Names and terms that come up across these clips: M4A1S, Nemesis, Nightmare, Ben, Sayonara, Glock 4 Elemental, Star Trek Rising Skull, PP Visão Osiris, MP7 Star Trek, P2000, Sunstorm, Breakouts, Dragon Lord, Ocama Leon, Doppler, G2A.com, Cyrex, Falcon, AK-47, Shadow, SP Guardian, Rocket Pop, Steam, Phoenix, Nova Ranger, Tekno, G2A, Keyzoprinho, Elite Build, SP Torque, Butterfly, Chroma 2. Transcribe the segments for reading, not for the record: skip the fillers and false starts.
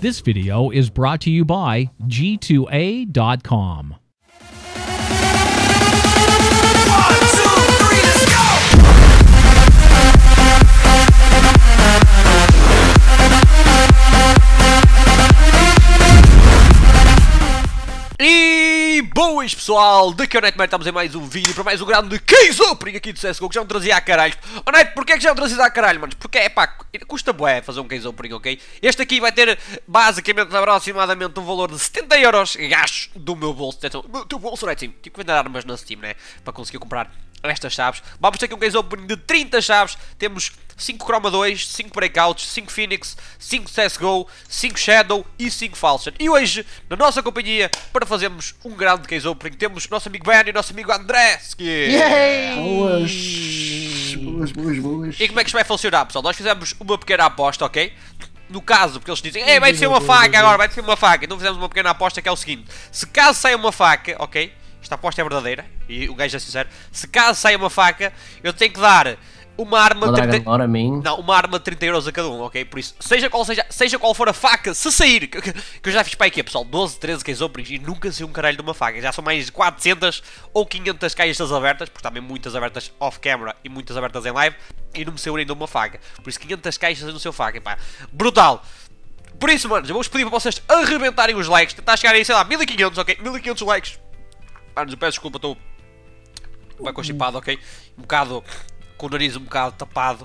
This video is brought to you by G2A.com. Boas pessoal, daqui ao Nightmare, estamos em mais um vídeo para mais um grande de Keyzoprinho aqui do CS:GO, que já me trazia a caralho. Oh Night, porquê é que já me trazia a caralho, manos? Porque é pá, custa bué fazer um Keyzoprinho, ok? Este aqui vai ter basicamente aproximadamente um valor de 70 euros gastos do meu bolso. Então, do teu bolso, não é Steam? Tive que vender armas na Steam, né? Para conseguir comprar estas chaves. Vamos ter aqui um Keyzoprinho de 30 chaves. Temos 5 Chroma 2, 5 Breakouts, 5 Phoenix, 5 CS:GO, 5 Shadow e 5 Falcon. E hoje, na nossa companhia, para fazermos um grande Keyzoprinho, temos nosso amigo Ben e nosso amigo Andresky. Yeah. Boas. E como é que isto vai funcionar, pessoal? Nós fizemos uma pequena aposta, ok? No caso, porque eles dizem, ei, vai ser uma faca agora, vai ser uma faca. Então fizemos uma pequena aposta que é o seguinte: se caso saia uma faca, ok? Esta aposta é verdadeira, e o gajo é sincero. Se caso saia uma faca, eu tenho que dar uma arma de 30... Não, uma arma de 30 euros a cada um, ok? Por isso, seja qual for a faca, se sair, que eu já fiz para aqui, pessoal, 12, 13 Keyzoprings e nunca saiu um caralho de uma faca. Já são mais de 400 ou 500 caixas abertas, porque também muitas abertas off-camera e muitas abertas em live, e não me saiu ainda uma faca. Por isso, 500 caixas no seu faca, pá, brutal! Por isso, manos, eu vou-vos pedir para vocês arrebentarem os likes, tentar chegar aí, sei lá, 1500, ok? 1500 likes. Manos, eu peço desculpa, estou... vai constipado, ok? Um bocado... com o nariz um bocado tapado.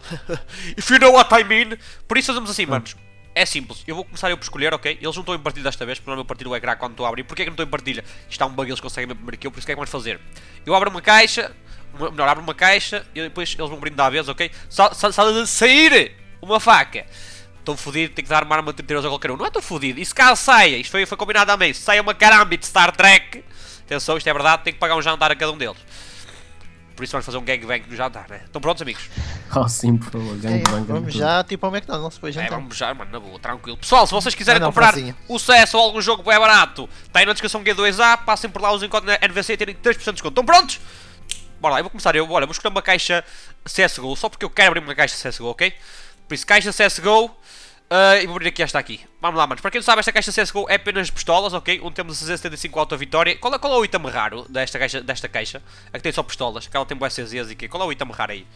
If you know what I mean. Por isso fazemos assim, manos. É simples. Eu vou começar eu por escolher, ok? Eles não estão em partilha desta vez, porque não é meu partilho o ecrã quando estou a abrir. Porquê que não estou em partilha? Está um bug, eles conseguem mesmo primeiro que eu, por isso o que é que vamos fazer? Eu abro uma caixa, abro uma caixa e depois eles vão brindar à vez, ok? Só sair uma faca. Estou fodido, tenho que dar uma arma de 30 euros a qualquer um. Não é tão fodido. E se caso saia, isto foi combinado também, se saia uma caramba de Star Trek, atenção, isto é verdade, tenho que pagar um jantar a cada um deles. Por isso vamos fazer um gangbang no jantar, né? Estão prontos, amigos? Oh, sim, por favor, gangbang. Vamos já, tipo ao McDonald's, depois jantar. É, vamos já, mano, na boa, tranquilo. Pessoal, se vocês quiserem comprar o CS ou algum jogo bem barato, está aí na descrição G2A, passem por lá, usem o código na NVC e terem 3% de desconto. Estão prontos? Bora lá, eu vou começar, olha, vou escolher uma caixa CSGO, só porque eu quero abrir uma caixa CSGO, ok? Por isso, caixa CSGO, e vou abrir aqui esta aqui. Vamos lá, manos, para quem não sabe, esta caixa CSGO é apenas pistolas, ok? Onde temos a CZ75 Alta Vitória. Qual é o item raro desta caixa? A que tem só pistolas, aquela tem boas CZs e que qual é o item raro aí?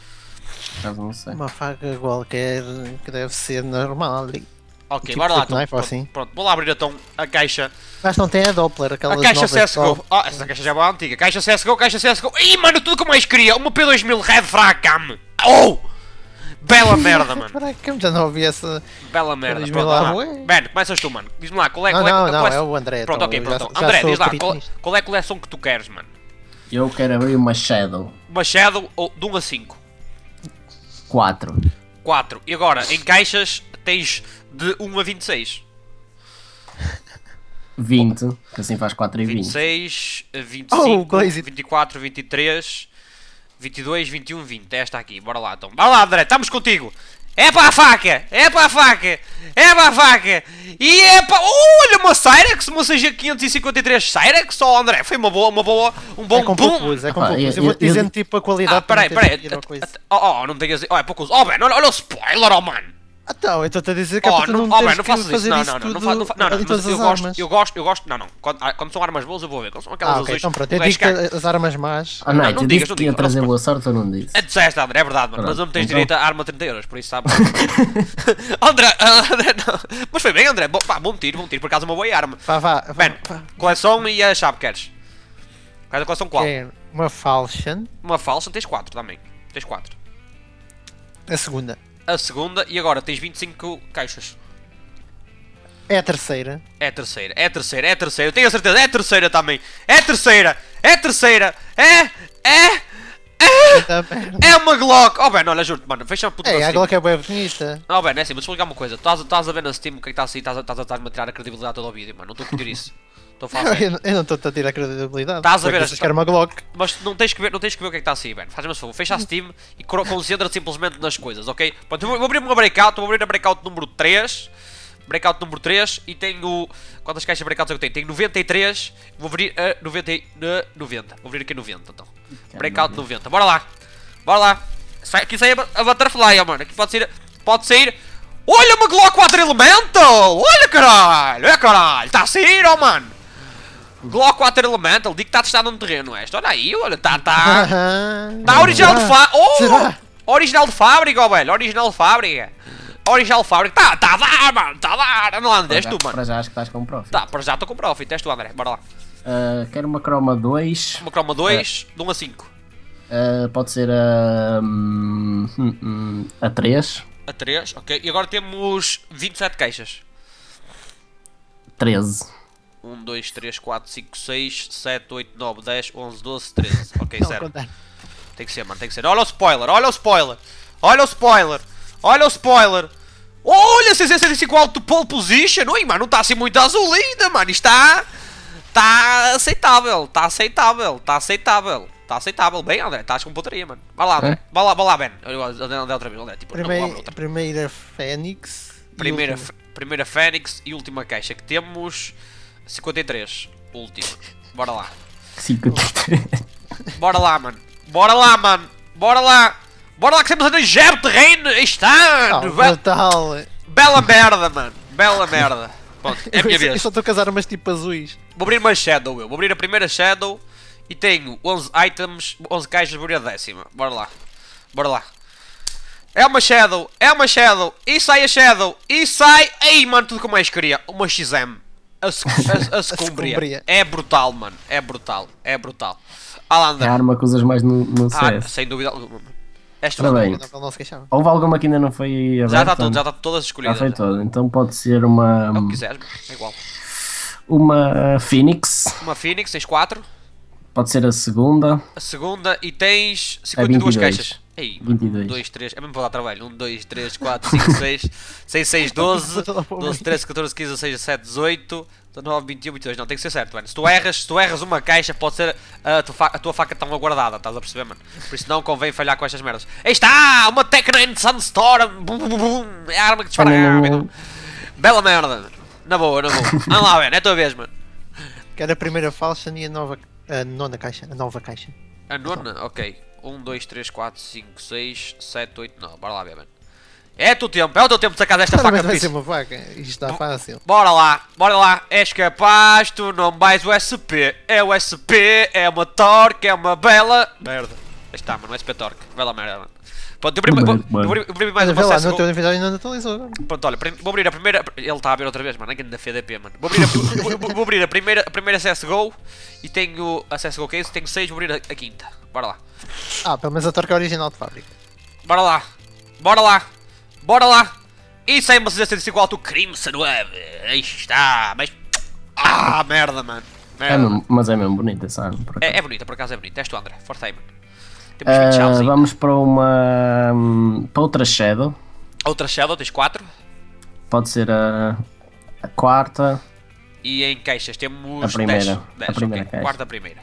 Eu não sei. Uma faca qualquer que deve ser normal. Ok, tipo, bora lá, então, pronto, vou lá abrir então a caixa. Mas não tem a Doppler, aquela caixa CSGO. Ah, essa caixa já é boa antiga. Caixa CSGO, caixa CSGO. Ih, mano, tudo que eu mais queria. Uma P2000 Red Fracam. Oh! Bela merda, mano. Para que eu já não ouvi essa... Bela merda. Mano, começas tu, mano. Diz-me lá, qual é é o André. Pronto, ok, pronto. André, diz lá, qual é a coleção que tu queres, mano? Eu quero abrir uma Shadow. Uma Shadow de 1 a 5? 4. 4. E agora, em caixas, tens de 1 a 26? 20, que assim faz 4 e 20. 26, 25, 24, 23... 22, 21, 20, é esta aqui, bora lá então. Bora lá André, estamos contigo. É para a faca, é para a faca, é para a faca. E é para... olha uma Cyrex, uma CG553 Cyrex, ó André, foi uma boa, um bom boom. É confuso, eu vou-te dizendo tipo a qualidade. Peraí, oh, não tenho... oh, é pouco... oh, Ben, olha o spoiler, oh mano. Então, eu estou-te a dizer que é para tu não tens que fazer isso tudo em todas as armas. Eu gosto, não, quando são armas boas eu vou ver, quando são aquelas azuis... Ah, então pronto, eu digo que as armas más... Ah, não, tu disse que ia trazer boa sorte ou não disse? É disseste, André, é verdade, mano, mas não tens direito a arma de 30 euros, por isso sabe... André, não... Mas foi bem, André, pá, bom tiro, por acaso uma boa arma. Vá. Bem, coleção e a chave queres? Queres a coleção qual? Uma Falcon. Uma Falcon, tens 4 também, tens 4. A segunda, e agora tens 25 caixas. É a terceira, eu tenho a certeza, é a terceira também, é uma Glock. Oh Ben, olha, juro-te, mano, fecha a puta. É, a Glock é bem bonita. Oh Ben, é assim, mas vou ligar uma coisa, estás a ver na Steam o que é que está a sair, estás a tirar a credibilidade todo o vídeo, mano, não estou a curtir isso. Eu não estou a tirar a credibilidade. Estás a ver que era uma Glock. Mas não tens que ver o que é que está assim, velho. Faz-me favor, fecha a Steam e concentra-te simplesmente nas coisas, ok? Pronto, eu vou abrir uma breakout, vou abrir a breakout número 3. Breakout número 3 e tenho... quantas caixas de breakouts é que eu tenho? Tenho 93, vou abrir a 90. Vou abrir aqui 90, então. Breakout 90, bora lá. Bora lá. Aqui sai a Butterfly, ó, mano. Aqui pode sair... Olha uma Glock 4 Elemental! Olha caralho! É caralho! Está a sair, oh mano! Glock 4 Elemental, digo que está testado no terreno esta. Olha aí, olha, está original de fábrica. Oh! Original de fábrica, oh velho! Original de fábrica! Original de fábrica! Está a dar, mano! Está a dar! Não, André, és tu, mano! Para já acho que estás com profit. Tá, para já estou com profit. És tu, André, bora lá. Quero uma Chroma 2. Uma Chroma 2, de 1 a 5. Pode ser a 3. A 3, ok. E agora temos 27 caixas. 13. 1, 2, 3, 4, 5, 6, 7, 8, 9, 10, 11, 12, 13. Ok, zero. Tem que ser, mano, tem que ser. Olha o spoiler, olha o spoiler. Olha o spoiler, olha o spoiler. Olha, CZ75 alto pole position. Ui, mano, não está assim muito azul ainda, mano. Está... está aceitável, está aceitável, está aceitável. Está aceitável, bem André, estás com putaria, mano. Vai lá, é? Vai lá, vai lá, Ben. André outra vez, André, tipo, primeira Fênix. Primeira Fênix e última caixa que temos. 53. Último. Bora lá. 53. Bora lá, mano. Bora lá, mano. Bora lá. Bora lá que temos a dois terreno. Está! Bela merda, mano. Bela merda. Pronto, é a minha vez. Eu só estou a casar umas tipo azuis. Vou abrir uma Shadow, eu. Vou abrir a primeira Shadow. E tenho 11 items, 11 caixas, vou abrir a décima. Bora lá. Bora lá. É uma Shadow, é uma Shadow. E sai a Shadow, e sai... Ei, mano, tudo como mais queria. Uma XM. A Scumbria. É brutal, mano. É brutal. É brutal. Alan, é a arma que usas mais no CS. Ah, sem dúvida alguma. Esta bem. Houve alguma que ainda não foi aberta? Já está todas escolhidas. Já foi toda. Então pode ser uma... é o que quiseres, é igual. Uma Phoenix. Uma Phoenix, tens 4. Pode ser a segunda. A segunda e tens 52 caixas. Ei, 22. 2, 3, é mesmo para dar trabalho. 1, 2, 3, 4, 5, 6, 6, 6, 12, 12, 13, 14, 15, 16, 17, 18, 19, 21, 22. Não, tem que ser certo, mano. Se tu erras uma caixa, pode ser a tua faca tão aguardada, estás a perceber, mano? Por isso não convém falhar com estas merdas. Aí está! Uma Tekno de Sunstorm! Bum, bum, bum. É a arma que dispara rápido. Bela merda, mano. Na boa, na boa. Vamos lá, velho, é a tua vez, mano. Quero a primeira falsa e a nova. A nona caixa, a nova caixa. A nona? Então. Ok. 1, 2, 3, 4, 5, 6, 7, 8, 9. Bora lá, bem, mano. É o teu tempo de sacar desta faca, vai ser uma faca. Isto está fácil. Bora lá, bora lá. És capaz, tu não vais o SP. É o SP, é uma Torque, é uma bela... merda. Está, mano, o SP Torque. Bela merda, mano. Pronto, eu abri mais uma sessão. Não, teu inventário ainda atualizou. Pronto, olha, vou abrir a primeira... Ele está a abrir outra vez, mano. É que da FDP, mano. Vou abrir a primeira CSGO e tenho a CSGO Case, tenho 6, vou abrir a quinta. Bora lá. Ah, pelo menos a Torque é original de fábrica. Bora lá. Bora lá. Bora lá. E sai uma CZ75 alto Crimson Web. Aí está, mas... ah, merda, mano. Merda. É, mas é mesmo bonita essa arma. É bonita, por acaso é bonita. És tu, André. Força aí, mano. Vamos para uma... para outra Shadow. Outra Shadow, tens 4. Pode ser a quarta. E em caixas temos a primeira, 10. A primeira, okay. Quarta, a primeira.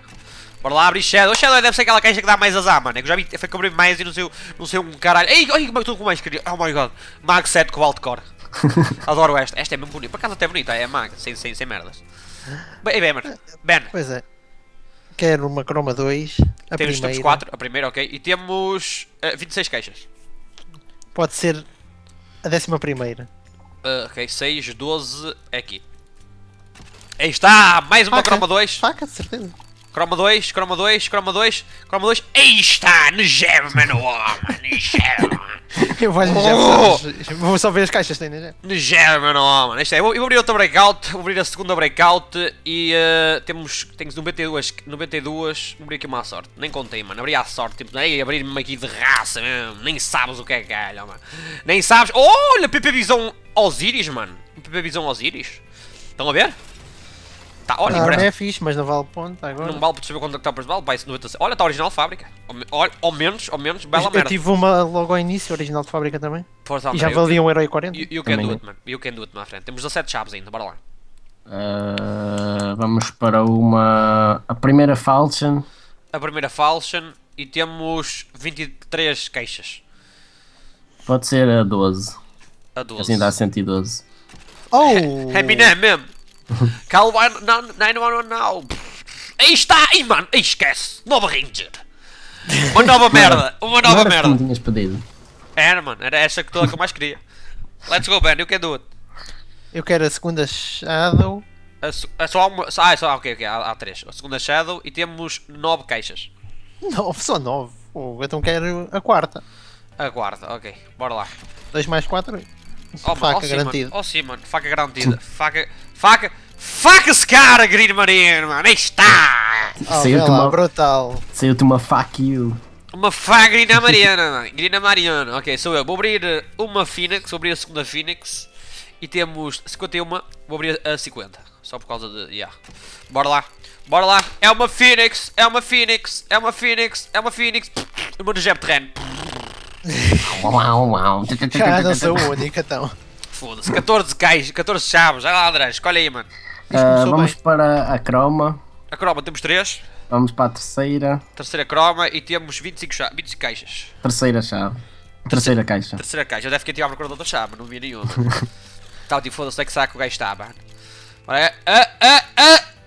Bora lá abrir Shadow. Shadow deve ser aquela caixa que dá mais azar, mano. É que eu já vi, foi que abri mais e não sei um caralho. Ei, tudo como mais queria. Oh my god. Mag7 com Alt Core. Adoro esta. Esta é mesmo bonita. Por acaso até é bonita. É Mag, sem merdas. Bem, mano. Ben. Pois é. Quero uma Chroma 2, a primeira. Temos 4, a primeira, ok. E temos 26 caixas. Pode ser a 11ª. Ok, 6, 12, é aqui. Aí está, mais uma Chroma 2. Faca, de certeza. Chroma 2, Chroma 2, Chroma 2, Chroma 2. Aí está, no gem, mano, homem, no gem. Eu vou no vou só ver as caixas que tem no gem, mano, homem. Isto é, eu vou abrir outra breakout, vou abrir a segunda breakout e temos 92, vou abrir aqui uma à sorte. Nem contei, mano, abri à sorte, tipo, abrir-me aqui de raça, mano. Nem sabes o que é galho, mano. Nem sabes, olha, PP Visão Osiris, mano. PP Visão Osiris. Estão a ver? Tá, olha, é fixe, mas não vale ponto agora. Não vale para saber quanto é que está o preço, vale, vai-se 90. Olha, está original de fábrica. Olha, ao menos, bela merda. Eu tive uma logo ao início, original de fábrica também. Força, André, e já valia €1,40. E o que é do outro, mano? E o que é do outro, à frente? Temos 17 chaves ainda, bora lá. Vamos para uma... a primeira Falcon. A primeira Falcon e temos 23 caixas. Pode ser a 12. A 12. Assim dá 112. Oh! Happy Name mesmo. Calma, 911 now. Aí está, aí mano, aí esquece. Nova Ranger. Uma nova merda, uma nova merda. Não tinhas pedido. Era, mano, era essa que eu mais queria. Let's go, Ben, you can do it. Eu quero a segunda Shadow. Ok, há três. A segunda Shadow e temos 9 caixas. 9? Só 9? Oh, então quero a quarta. A quarta, ok. Bora lá. 2 mais 4. Oh, faca garantida. Oh sim, mano. Faca garantida. Faca-se cara, Grina Mariana, mano. Aí está! Oh, saiu-te uma brutal. Saiu-te uma faca. Uma faca Grina Mariana, mano. Grina Mariana. Ok, sou eu. Vou abrir uma Phoenix. Vou abrir a segunda Phoenix. E temos 51. Vou abrir a 50. Só por causa de... Yeah. Bora lá. Bora lá. É uma Phoenix. É uma Phoenix. É uma Phoenix. É uma Phoenix. Uma do Jeep Terreno. Já não sou o único, então. Foda-se, 14 caixas, 14 chaves, já lá atrás, escolhe aí, mano. Vamos bem. Para a Chroma. A Chroma temos 3. Vamos para a terceira. Terceira Chroma e temos 25 caixas. Terceira chave. Terceira caixa. Terceira caixa, eu deve que eu tive a procura de outra chave, mas não vi nenhuma. Tal, tipo, foda-se, é que saco o gajo está, mano.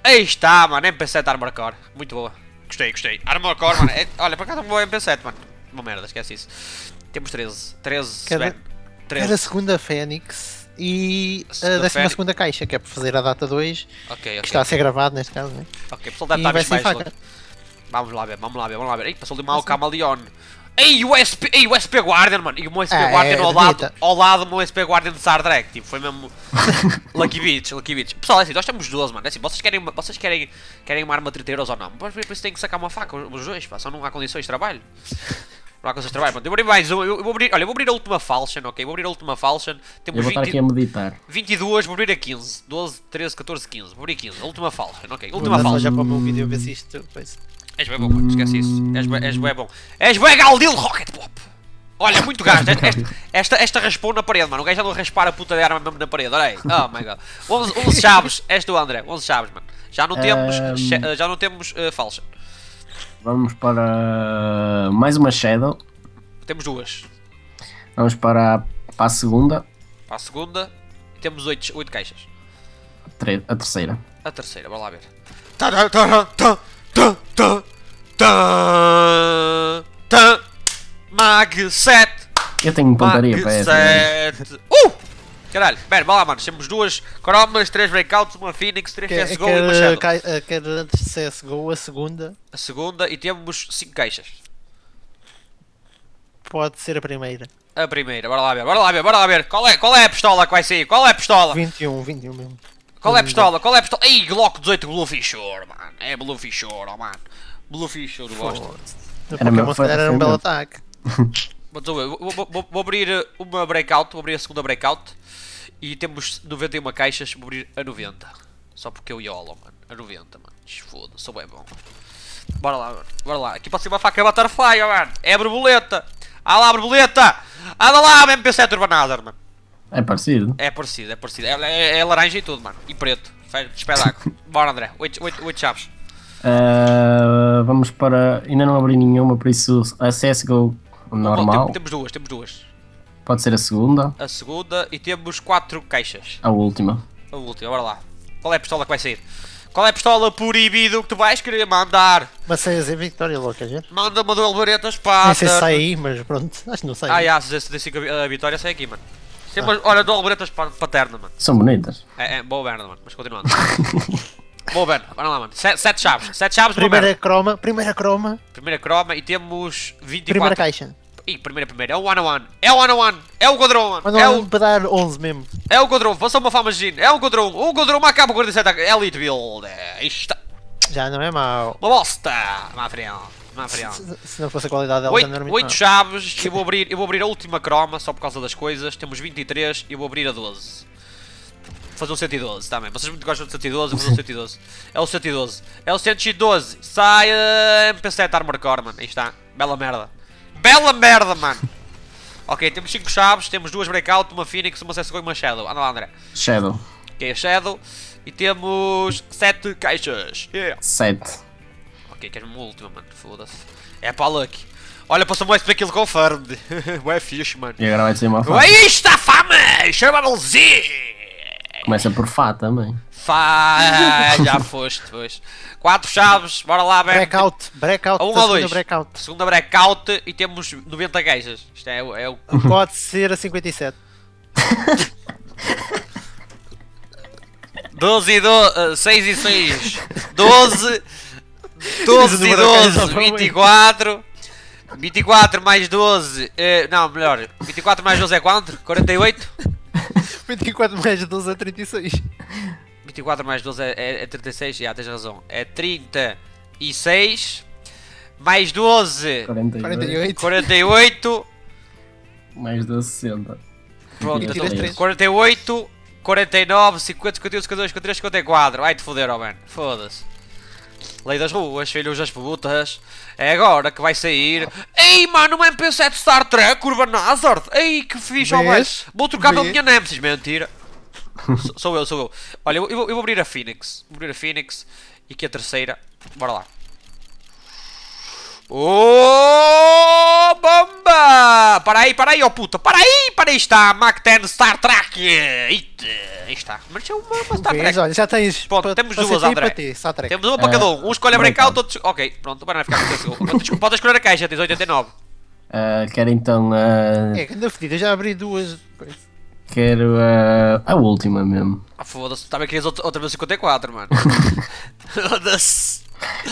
Aí está, mano, MP7 armor-core. Muito boa. Gostei, gostei. Armor-core, mano. Olha, para cá está uma boa MP7, mano. Uma merda, esquece isso. Temos 13. Era a segunda Fênix e a 12ª caixa, que é para fazer a data 2, okay. Que está a ser gravado neste caso, né? Ok, pessoal, deve estar mais longe. Vamos lá ver. Ei, passou ali uma Ocama Leon. Ei, o SP Guardian, mano. E o meu SP Guardian ao lado do meu SP Guardian de Cyrex. Tipo, foi mesmo... Lucky Beach. Pessoal, é assim, nós temos 12, mano. É assim, vocês querem uma arma 30 euros ou não? Por isso tem que sacar uma faca, os dois, pá. Só não há condições de trabalho. Não há condições de trabalho, mano. Eu vou abrir mais uma. Olha, eu vou abrir a última Falcon, ok? Vou abrir a última Falcon. Temos 22, vou abrir a 15. 12, 13, 14, 15. Vou abrir 15. A última Falcon, ok? Última Falcon. Já para o meu vídeo ver se isto depois. És bem bom, puto, esquece isso. És bem bom. És bem Galil Rocket Pop! Olha, muito gasto. Esta raspou na parede, mano. O gajo já não raspar a puta de arma mesmo na parede. Olha aí. Oh my god. 11 chaves. És do André. 11 chaves, mano. Já não temos Falcon. Vamos para mais uma Shadow. Temos 2. Vamos para a segunda. Para a segunda. Temos 8 caixas. A terceira. A terceira, bora lá ver. Mag7. Eu tenho pontaria para essa. Mag7. Caralho, bem, vai lá, mano. Temos 2 Chromas, 3 Breakouts, uma Phoenix, 3 CSGO e uma Shadow. Quero antes de CSGO, a segunda. A segunda e temos 5 caixas. Pode ser a primeira. A primeira, bora lá ver. Qual é a pistola que vai sair? Qual é a pistola? 21 mesmo. Qual é a pistola? Ei, Glock 18 Bluefishore, mano. É Bluefishore, oh, mano. Bluefishore, gosto. Era um belo ataque. Vou abrir uma Breakout, vou abrir a segunda Breakout e temos 91 caixas, vou abrir a 90. Só porque eu iolo, mano. A 90, mano. Foda-se, sou bem bom. Bora lá. Aqui pode ser uma faca Butterfly, mano. É a borboleta. Ah lá, borboleta. Anda lá, MP7 Urbanazer, mano. É parecido. É laranja e tudo, mano. E preto. Faz espetáculo. Bora, André. 8 chaves. Vamos para... Ainda não abri nenhuma, por isso a CSGO... Normal. Temos duas. Pode ser a segunda. A segunda e temos 4 caixas. A última, bora lá. Qual é a pistola que vai sair? Qual é a pistola proibido que tu vais querer mandar? Mas sei dizer Vitória, louca, gente. Manda uma do Alvareta Espada. Não sei se sai aí, mas pronto, acho que não sai. A Vitória sai aqui, mano. Olha, do Alvareta Espada paterna, mano. São bonitas. É boa merda, mano, mas continuando. Boa Ben, bora lá, mano. 7 chaves. 7 chaves, Primeira croma e temos 24. Primeira caixa. Ih, primeira. É o one on one. É o quadrão, mano. One é o para dar 11 mesmo. É o quadrão, faça uma fama de gin. É o quadrão. O quadrão acaba com 47. Elite Build. Está. Já não é mau. Uma bosta. Má frião. Se não fosse a qualidade dela, não era muito. 8 chaves. Eu vou abrir a última croma só por causa das coisas. Temos 23 e eu vou abrir a 12. Fazer um 112 também, vocês muito gostam de 112, eu vou fazer um 112. É o 112, sai MP7 armor-core, mano, aí está, bela merda, mano. Ok, temos 5 chaves, temos 2 Breakout, uma Phoenix, uma CSGO e uma Shadow, anda lá André. Shadow. Ok, Shadow, e temos 7 caixas. 7. Ok, queres uma última, mano, foda-se, é para a Lucky. Olha, passou-me o SP Kill Confirmed, ué fixe, mano. E agora vai ser uma fama. Aí está fama, chama-me Z. Começa por Fá também. Fá, já foste, pois. 4 chaves, bora lá, Ben. Breakout. 1 ou 2. Segunda breakout e temos 90 gajas. Isto é o... Pode ser a 57. 12 e 12, 6 e 6, 12, 12 e 12, 24. 24 mais 12, não, melhor, 24 mais 12 é quanto? 48? 24 mais 12 é 36. 24 mais 12 é 36, já tens razão, é 36, mais 12, 48, mais 12, 60. Pronto, 48, 49, 50, 51, 52, 53, 54, ai te foder, oh man, foda-se. Lei das ruas, filhos das putas, é agora que vai sair. Ei mano, um MP7 Star Trek, curva Nazareth, ei que fixe, oh, vou trocar pela minha Nemesis, mentira. Sou eu. Olha, eu vou abrir a Phoenix, e aqui a terceira, bora lá. Oh bomba! Para aí, ó puta, para aí está, Mag7 Star Trek! Eita, aí está, mas é uma Star Trek. Olha, já tens. Pronto, pra, temos duas, André. Ti, temos uma para cada um escolhe a Breakout, outro. Ok, pronto, agora vai ficar com o seu. Pode escolher a caixa, tens 89. Quero então a. É, que anda fodida, eu já abri duas. Quero a última mesmo. Ah, foda-se, também querias outra vez 54, mano. Foda-se.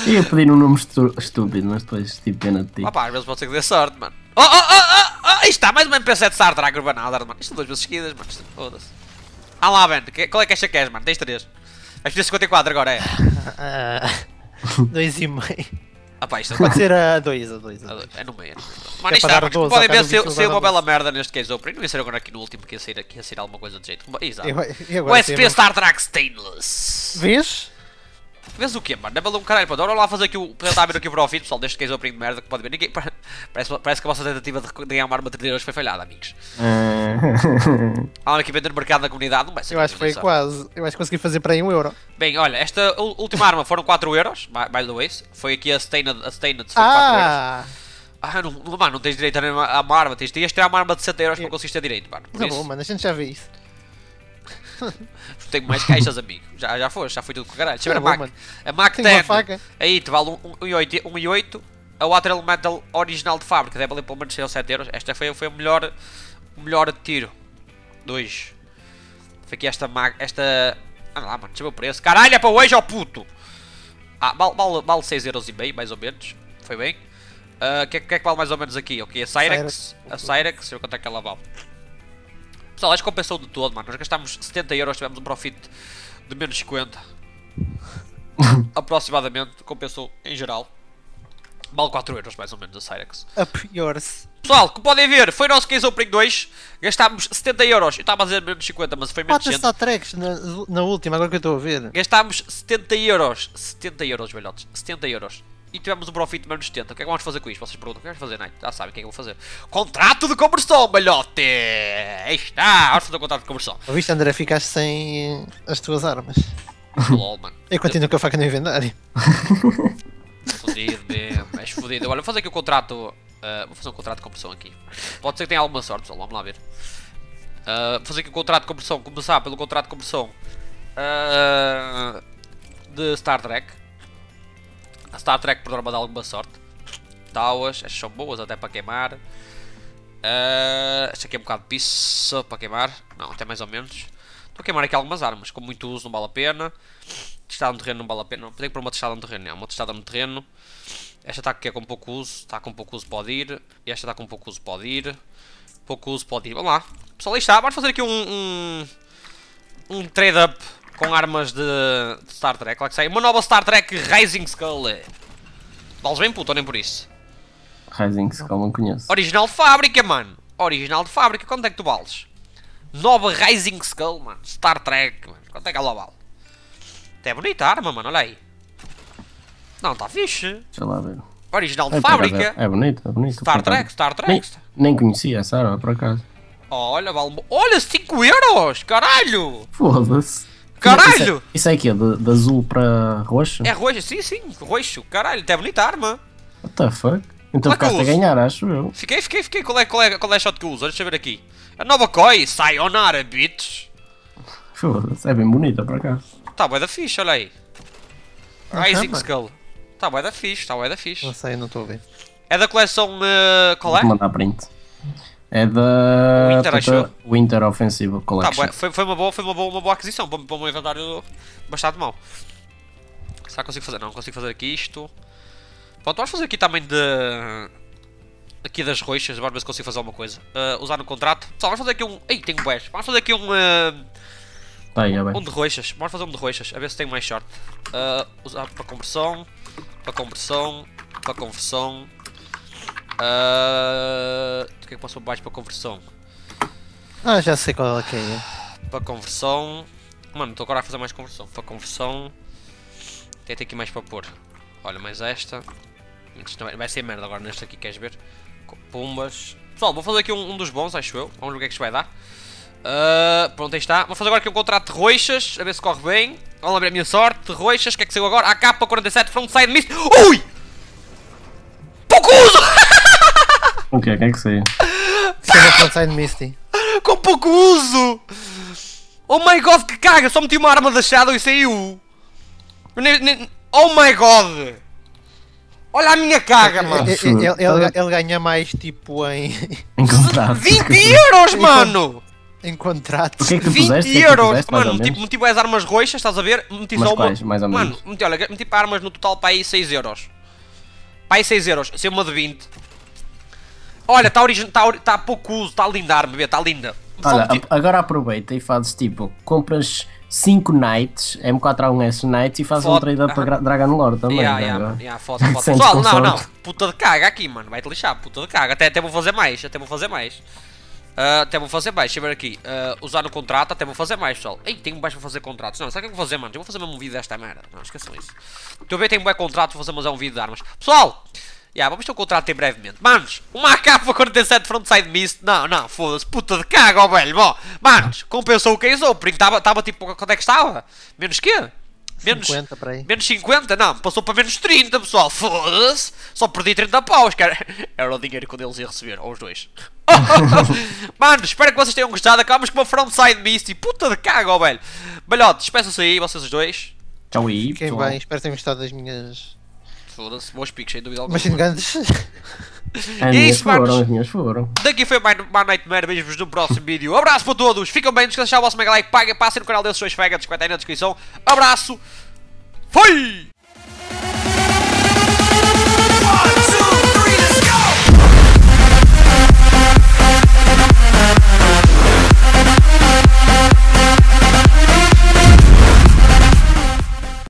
Eu ia pedir um número estúpido, mas depois tive pena de ti. Ah pá, às vezes pode ser que dê sorte, mano. Aí está, mais uma MP7 Star Trek urbanada, mano. Isto são duas vezes seguidas, mano. Foda-se. Ah lá, Ben, qual é que esta queres, mano? Tens 3. Vais pedir 54 agora, é? 2,5. Ah pá, isto é. Pode ser a 2, É no meio. Mano, isto está, podem ver se é uma bela merda neste Keyzoprinho. Não ia ser agora aqui no último, que ia sair alguma coisa do jeito. Exato. O SP Star Trek Stainless. Vês? Vês o que, mano? Dá-me um caralho, pronto, vamos lá fazer aqui o... tentar abrir aqui o profit, pessoal, deste Keyzoprinho de merda que pode ver ninguém... Parece que a vossa tentativa de ganhar uma arma de 32 foi falhada, amigos. Há uma aqui vender no mercado da comunidade, não vai ser. Eu acho que foi quase, eu acho que consegui fazer para aí 1€. Bem, olha, esta última arma foram 4€, by the way, foi aqui a Stained foi 4€. Ah, não, mano, não tens direito a uma arma, tens de tirar uma arma de 7€ para conseguir ter direito, mano. Tá bom, mano, a gente já vê isso. Tenho mais caixas, amigo. Já foi tudo com caralho. Deixa eu ver a Mag7. Aí te vale 1,8€. A Water Elemental original de fábrica deve valer pelo menos 6 ou 7€. Esta foi o melhor tiro. 2. Foi aqui esta Mag. Esta. Ah lá, mano, deixa eu ver o preço. Caralho, é para hoje, ó puto! Ah, vale 6,5€, mais ou menos. Foi bem. O que é que vale mais ou menos aqui? Ok, a Cyrex. Deixa eu ver quanto é que ela vale. Pessoal, acho que compensou de todo, mano. Nós gastámos 70€, tivemos um profit de menos 50. Aproximadamente, compensou em geral. Vale 4€ mais ou menos a Cyrex. Up yours. Pessoal, como podem ver, foi o nosso Keyzoprinho 2. Gastámos 70€. Eu estava a dizer menos 50, mas foi menos 100. Só tracks na última, agora que eu estou a ver. Gastámos 70€. 70€, velhotes. 70€. E tivemos um profit de menos 70. O que é que vamos fazer com isto? Vocês perguntam, o que é que vamos fazer, Night? Já sabem o que é que eu vou fazer. Contrato de conversão, malhote! Aí está! Vamos fazer o contrato de conversão. Ouviste, André? Ficaste sem as tuas armas. Lol, mano. Eu continuo com a faca no inventário. Fodido mesmo, és fodido. Olha, vou fazer aqui o contrato... vou fazer um contrato de conversão aqui. Pode ser que tenha alguma sorte, pessoal. Vamos lá ver. Vou fazer aqui o contrato de conversão. Começar pelo contrato de conversão... de Star Trek. A Star Trek por norma dá alguma sorte. Tauas, estas são boas até para queimar. Esta aqui é um bocado de piso para queimar. Não, até mais ou menos. Estou a queimar aqui algumas armas. Com muito uso não vale a pena. Testada no terreno não vale a pena. Não, tenho que pôr uma testada no terreno. É uma testada no terreno. Esta está aqui é com pouco uso. Está com pouco uso, pode ir. E esta está com pouco uso, pode ir. Pouco uso, pode ir. Vamos lá. Pessoal, aí está. Vamos fazer aqui um trade-up. Com armas de Star Trek, lá que sai. Uma nova Star Trek Rising Skull. Vales bem puto, nem por isso. Rising Skull não conheço. Original de fábrica, mano. Original de fábrica, quanto é que tu vales? Nova Rising Skull, mano. Star Trek, mano. Quanto é que ela vale? Até é bonita a arma, mano, olha aí. Não, está fixe. Deixa lá ver. Original de fábrica. É bonito, é bonito. Star Trek, Star Trek. Nem conhecia essa arma, por acaso. Olha, vale... Olha, 5€, caralho. Foda-se. Caralho! Isso é que é de azul para roxo? É roxo, sim, roxo. Caralho, até bonita a arma. What the fuck? Então ficaste a ganhar, acho eu. Fiquei. Qual é a shot que eu uso? Deixa eu ver aqui. A nova Koi, Sayonara, bitch. Foda-se, é bem bonita para cá. Tá bué da fixe, olha aí. Rising Skull. Tá bué da fixe, tá bué da fixe. Não sei, não estou a ver. É da coleção... qual é? Vou mandar print. É da Winter Offensive Collection. Tá, foi uma boa aquisição para um inventário bastante mau. Será que consigo fazer? Não, consigo fazer aqui isto. Pronto, vamos fazer aqui também de... Aqui das roxas, vamos ver se consigo fazer alguma coisa. Usar no contrato. Pessoal, vamos fazer aqui um... Ei, tem um bash. Vamos fazer aqui um... Um de roxas. Vamos fazer um de roxas, a ver se tem mais short. Usar para conversão. Para conversão. Para conversão. O que é que posso baixo para conversão? Ah, já sei qual é que é. Para conversão. Mano, estou agora a fazer mais conversão. Para conversão. Tem aqui mais para pôr. Olha, mais esta. Vai ser merda agora nesta aqui, queres ver? Pumbas. Pessoal, vou fazer aqui um dos bons, acho eu. Vamos ver o que é que isto vai dar. Pronto, aí está. Vou fazer agora aqui um contrato de roxas, a ver se corre bem. Vamos abrir a minha sorte. Roxas, o que é que saiu agora? AK-47, Frontside Misty. Ui! Pouco uso! O que é que saiu? Saiu a Frontside Misty. Com pouco uso! Oh my god, que caga! Só meti uma arma da Shadow e saiu. Oh my god! Olha a minha caga, mano! Ele ganha mais tipo em... 20 euros, mano! Em contratos. 20 euros! Mano, tipo, meti as armas roxas, estás a ver? Meti só uma... Mais ou menos. Mano, meti para armas no total para aí 6 euros. Para aí 6 euros, se é uma de 20. Olha, está pouco uso, está linda a arma, está linda. Olha, agora aproveita e fazes tipo, compras 5 Knights, M4A1S Knights e fazes um trade para Dragon Lord também. Pessoal, não, puta de caga aqui, mano, vai-te lixar, puta de caga. Até vou fazer mais, deixa eu ver aqui, usar no contrato, até vou fazer mais, pessoal. Ei, tenho um baixo para fazer contratos, não, sabe o que eu vou fazer, mano? Eu vou fazer mesmo um vídeo desta merda, não, esqueçam isso. Estou a ver, tenho um bom contrato, vou fazer mais um vídeo de armas. Pessoal! Vamos ter um contrato em brevemente. Manos, uma AK-47 Frontside Mist. Não, não, foda-se, puta de caga, ó velho. Bom, manos, compensou o Keyzoprinho. Estava tipo, quanto é que estava? Menos quê? Menos 50 para aí. Menos 50? Não, passou para menos 30, pessoal. Foda-se. Só perdi 30 paus, cara. Era o dinheiro que um deles ia receber, ou os dois. Manos, espero que vocês tenham gostado. Acabamos com uma Frontside Mist e puta de caga, ó velho. Balhotes, despeçam-se aí, vocês os dois. Tchau aí, pessoal. Fiquem bem, espero que tenham gostado das minhas... Foda-se, bons picos, sem dúvida alguma. E é isso, manos. Daqui foi mais Nightmare. Beijos no próximo vídeo. Um abraço para todos. Fiquem bem. Não esqueçam de deixar o vosso mega like. Passem no canal desses dois fegas. 50 aí na descrição. Abraço. Fui!